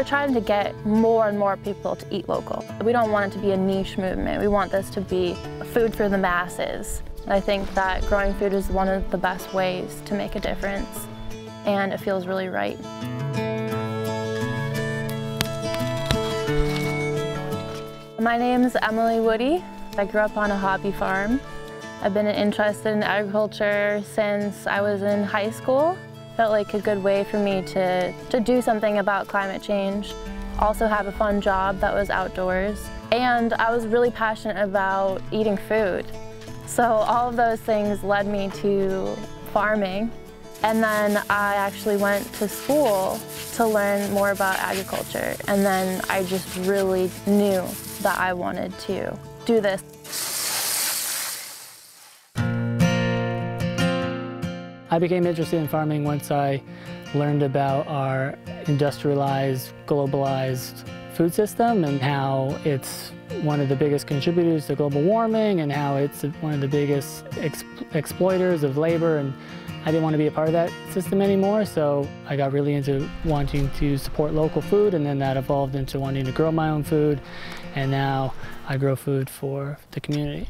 We're trying to get more and more people to eat local. We don't want it to be a niche movement. We want this to be food for the masses. And I think that growing food is one of the best ways to make a difference, and it feels really right. My name is Emily Woody. I grew up on a hobby farm. I've been interested in agriculture since I was in high school. Felt like a good way for me to do something about climate change. Also have a fun job that was outdoors. And I was really passionate about eating food. So all of those things led me to farming. And then I actually went to school to learn more about agriculture. And then I just really knew that I wanted to do this. I became interested in farming once I learned about our industrialized, globalized food system and how it's one of the biggest contributors to global warming and how it's one of the biggest exploiters of labor. And I didn't want to be a part of that system anymore, so I got really into wanting to support local food, and then that evolved into wanting to grow my own food, and now I grow food for the community.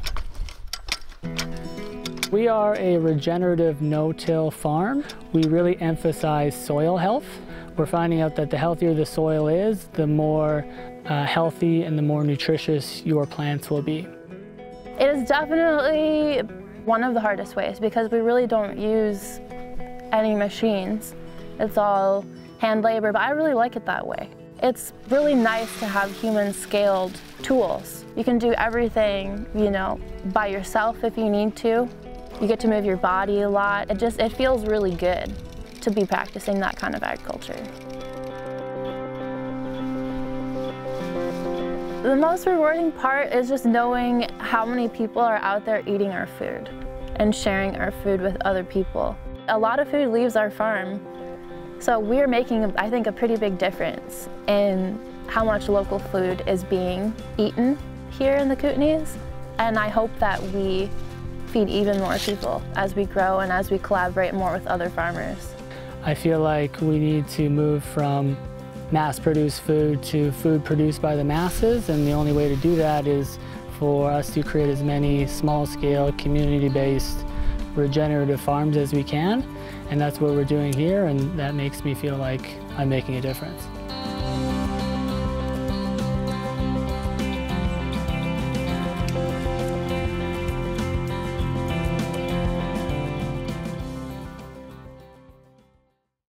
We are a regenerative no-till farm. We really emphasize soil health. We're finding out that the healthier the soil is, the more healthy and the more nutritious your plants will be. It is definitely one of the hardest ways because we really don't use any machines. It's all hand labor, but I really like it that way. It's really nice to have human-scaled tools. You can do everything, you know, by yourself if you need to. You get to move your body a lot. It feels really good to be practicing that kind of agriculture. The most rewarding part is just knowing how many people are out there eating our food and sharing our food with other people. A lot of food leaves our farm, so we're making, I think, a pretty big difference in how much local food is being eaten here in the Kootenays, and I hope that we feed even more people as we grow and as we collaborate more with other farmers. I feel like we need to move from mass-produced food to food produced by the masses, and the only way to do that is for us to create as many small-scale, community-based, regenerative farms as we can, and that's what we're doing here, and that makes me feel like I'm making a difference.